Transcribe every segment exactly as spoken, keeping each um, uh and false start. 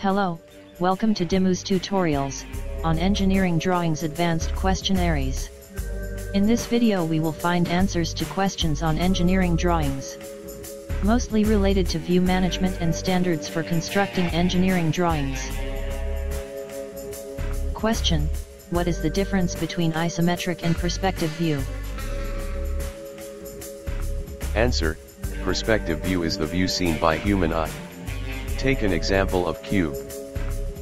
Hello, welcome to Dimu's Tutorials on Engineering Drawings Advanced Questionaries. In this video we will find answers to questions on engineering drawings, mostly related to view management and standards for constructing engineering drawings. Question: what is the difference between isometric and perspective view? Answer: perspective view is the view seen by human eye. Take an example of cube.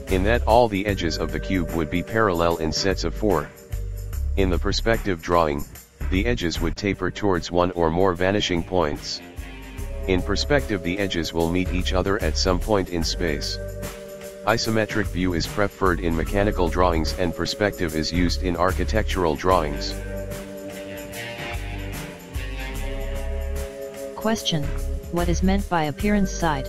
In that all the edges of the cube would be parallel in sets of four. In the perspective drawing, the edges would taper towards one or more vanishing points. In perspective the edges will meet each other at some point in space. Isometric view is preferred in mechanical drawings and perspective is used in architectural drawings. Question: what is meant by appearance side?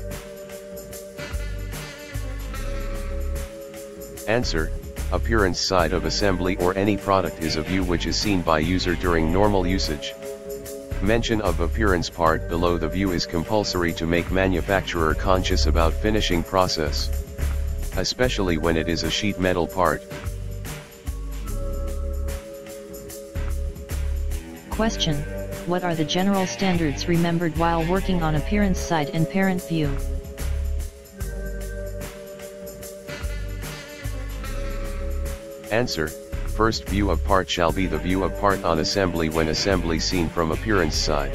Answer: appearance side of assembly or any product is a view which is seen by user during normal usage. Mention of appearance part below the view is compulsory to make manufacturer conscious about finishing process, especially when it is a sheet metal part. Question: what are the general standards remembered while working on appearance side and parent view? Answer: first view of part shall be the view of part on assembly when assembly seen from appearance side.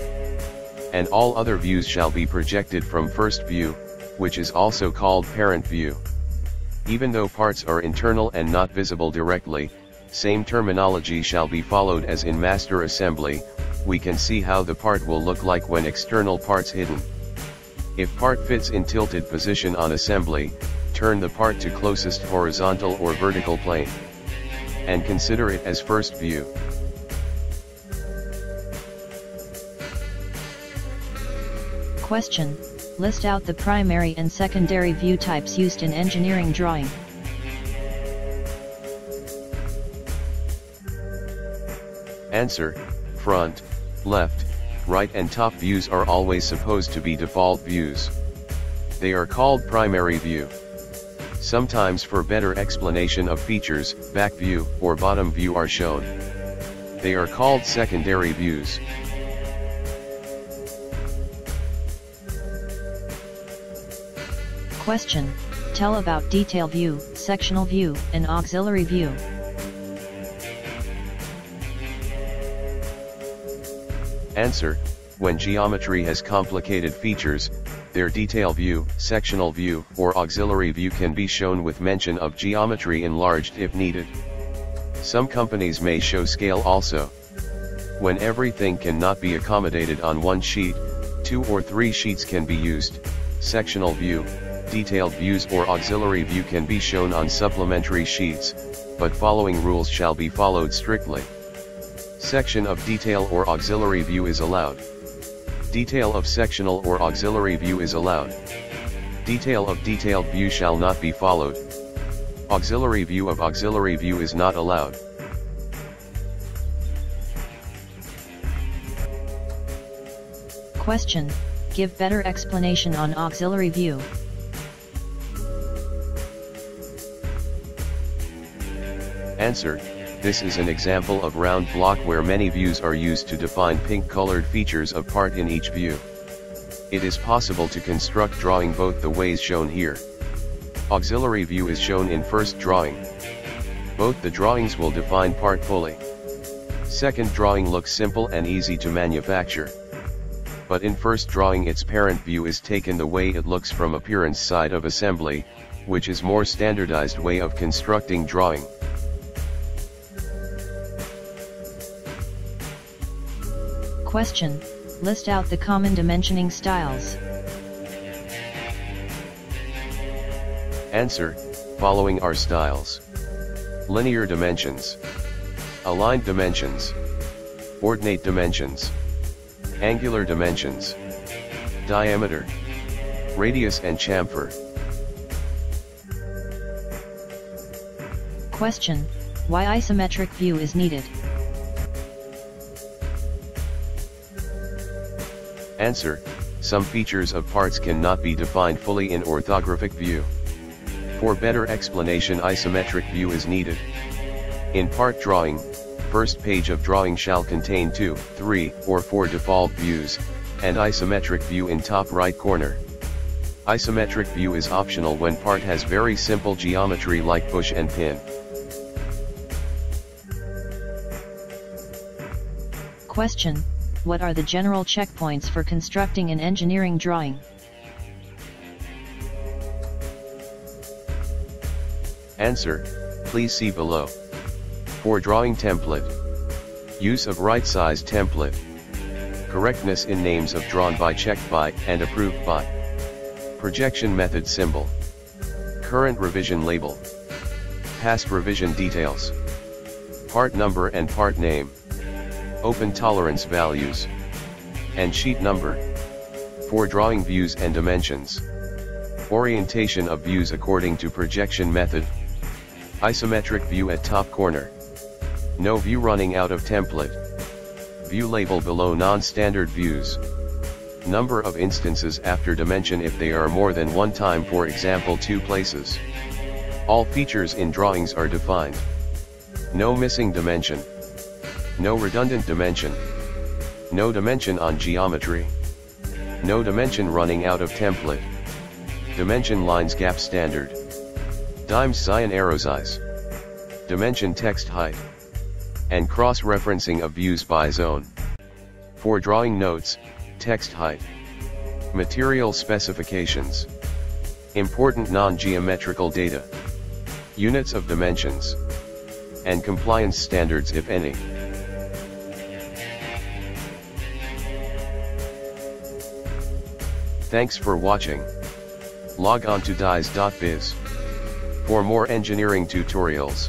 And all other views shall be projected from first view, which is also called parent view. Even though parts are internal and not visible directly, same terminology shall be followed as in master assembly. We can see how the part will look like when external parts hidden. If part fits in tilted position on assembly, turn the part to closest horizontal or vertical plane, and consider it as first view. Question: list out the primary and secondary view types used in engineering drawing. Answer: front, left, right and top views are always supposed to be default views. They are called primary view. Sometimes for better explanation of features, back view or bottom view are shown. They are called secondary views. Question: tell about detail view, sectional view, and auxiliary view. Answer: when geometry has complicated features, their detail view, sectional view, or auxiliary view can be shown with mention of geometry enlarged if needed. Some companies may show scale also. When everything cannot be accommodated on one sheet, two or three sheets can be used. Sectional view, detailed views or auxiliary view can be shown on supplementary sheets, but following rules shall be followed strictly. Section of detail or auxiliary view is allowed. Detail of sectional or auxiliary view is allowed. Detail of detailed view shall not be followed. Auxiliary view of auxiliary view is not allowed. Question: give better explanation on auxiliary view. Answer: this is an example of round block where many views are used to define pink-colored features of part in each view. It is possible to construct drawing both the ways shown here. Auxiliary view is shown in first drawing. Both the drawings will define part fully. Second drawing looks simple and easy to manufacture. But in first drawing its parent view is taken the way it looks from appearance side of assembly, which is more standardized way of constructing drawing. Question: list out the common dimensioning styles. Answer: following are styles: linear dimensions, aligned dimensions, ordinate dimensions, angular dimensions, diameter, radius and chamfer. Question: why isometric view is needed? Answer: some features of parts cannot be defined fully in orthographic view. For better explanation, isometric view is needed. In part drawing, first page of drawing shall contain two, three, or four default views, and isometric view in top right corner. Isometric view is optional when part has very simple geometry like push and pin. Question: what are the general checkpoints for constructing an engineering drawing? Answer: please see below. For drawing template, use of right size template, correctness in names of drawn by, checked by, and approved by, projection method symbol, current revision label, past revision details, part number and part name, open tolerance values, and sheet number. For drawing views and dimensions, orientation of views according to projection method, isometric view at top corner, no view running out of template, view label below non-standard views, number of instances after dimension if they are more than one time, for example two places. All features in drawings are defined. No missing dimension, no redundant dimension, no dimension on geometry, no dimension running out of template, dimension lines gap standard, dimes cyan arrow size, dimension text height, and cross-referencing of views by zone. For drawing notes, text height, material specifications, important non-geometrical data, units of dimensions, and compliance standards if any. Thanks for watching. Log on to dies dot biz for more engineering tutorials.